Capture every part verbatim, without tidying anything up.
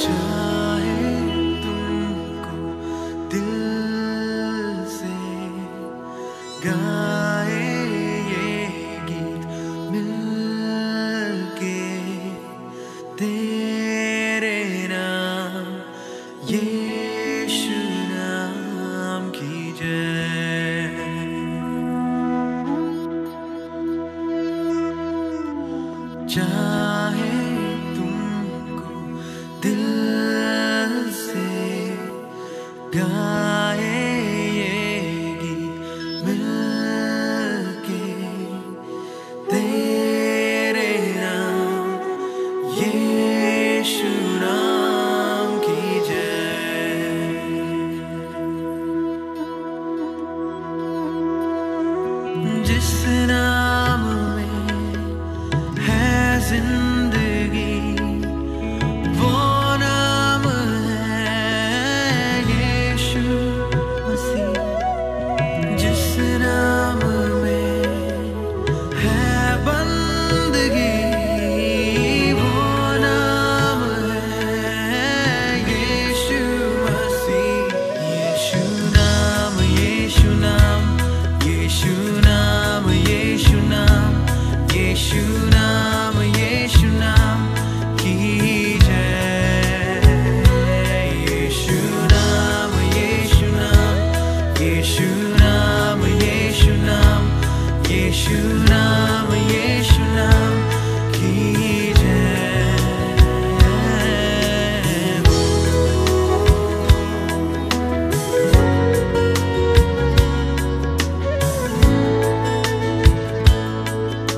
चाहे तुमको दिल से गाए ये गीत मिलके तेरे नाम यीशु नाम की जय। चाहे तुमको दिल से गाए ये गीत मिलके तेरे नाम यीशु नाम की जय। जिस नाम में जिंदगी वो नाम है यीशु मसीह। जिस नाम में है बंदगी वो नाम है यीशु मसीह। यीशु नाम यीशु नाम यीशु नाम यीशु नाम यीशु नाम यीशु नाम की जय। यीशु नाम यीशु नाम यीशु नाम यीशु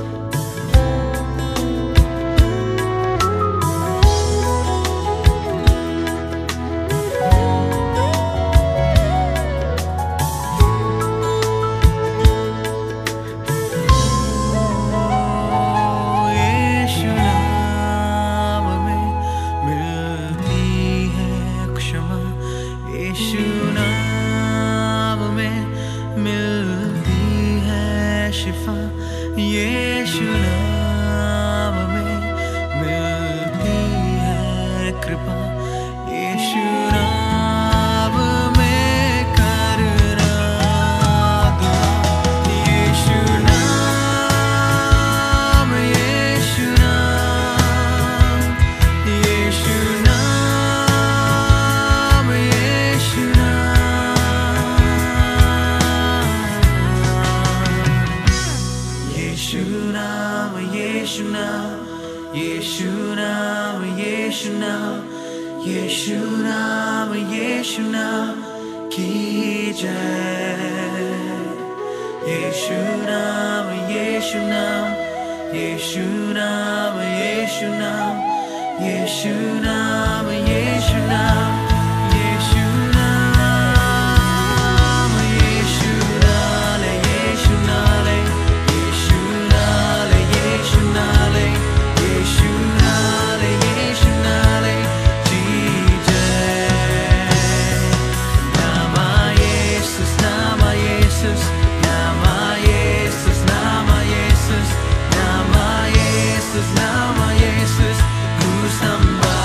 नाम यीशु नाम यीशु नाम की यीशु नाम में मिलती है शिफा। यीशु नाम में मिलती है कृपा। यीशु नाम में करना दो। यीशु नाम यीशु नाम यीशु Yeshu Naam, Yeshu Naam, Yeshu Naam, Yeshu Naam, Yeshu Naam ki jai. Yeshu Naam, Yeshu Naam, Yeshu Naam, Yeshu Naam, Yeshu Naam, Yeshu Naam. Now my Jesus, who's number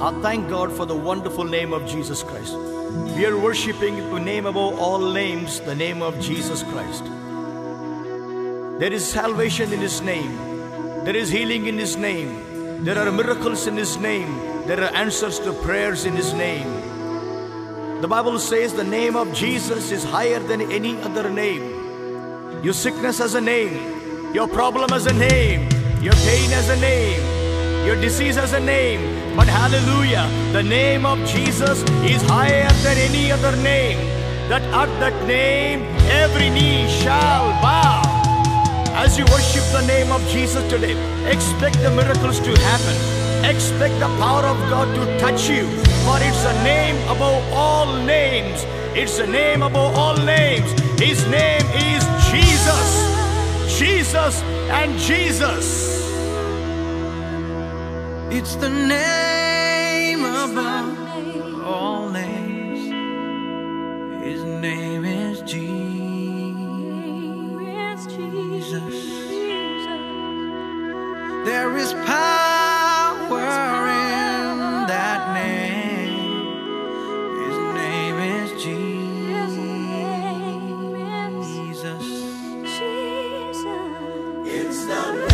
I thank God for the wonderful name of Jesus Christ. We are worshipping the name above all names, the name of Jesus Christ. There is salvation in His name. There is healing in His name. There are miracles in His name. There are answers to prayers in His name. The Bible says the name of Jesus is higher than any other name. Your sickness has a name. Your problem has a name. Your pain has a name. Your disease has a name. But hallelujah, the name of Jesus is higher than any other name, that at that name every knee shall bow. As you worship the name of Jesus today, expect the miracles to happen. Expect the power of God to touch you, for it's a name above all names. It's a name above all names. His name is Jesus, Jesus and Jesus. It's the name above all names. His name is Jesus. There is power in that name. His name is Jesus. It's the name.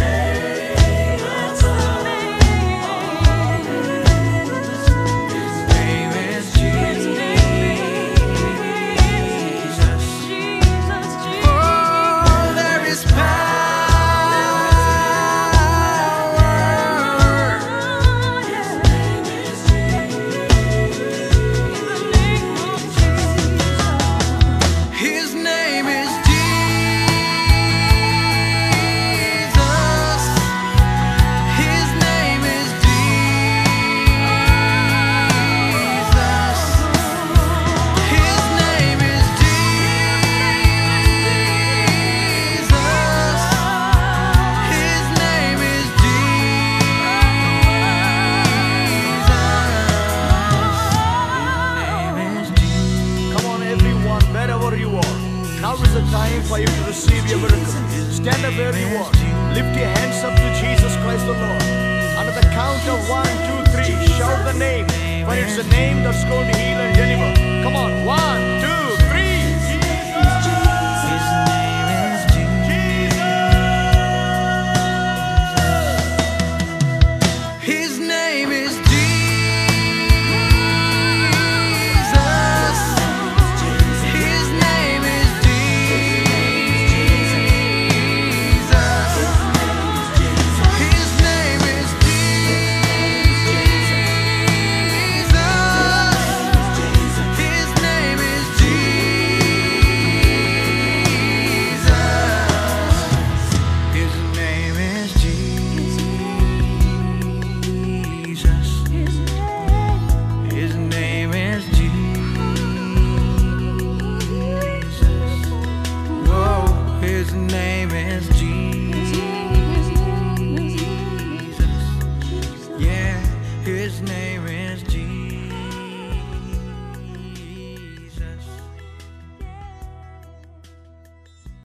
His name is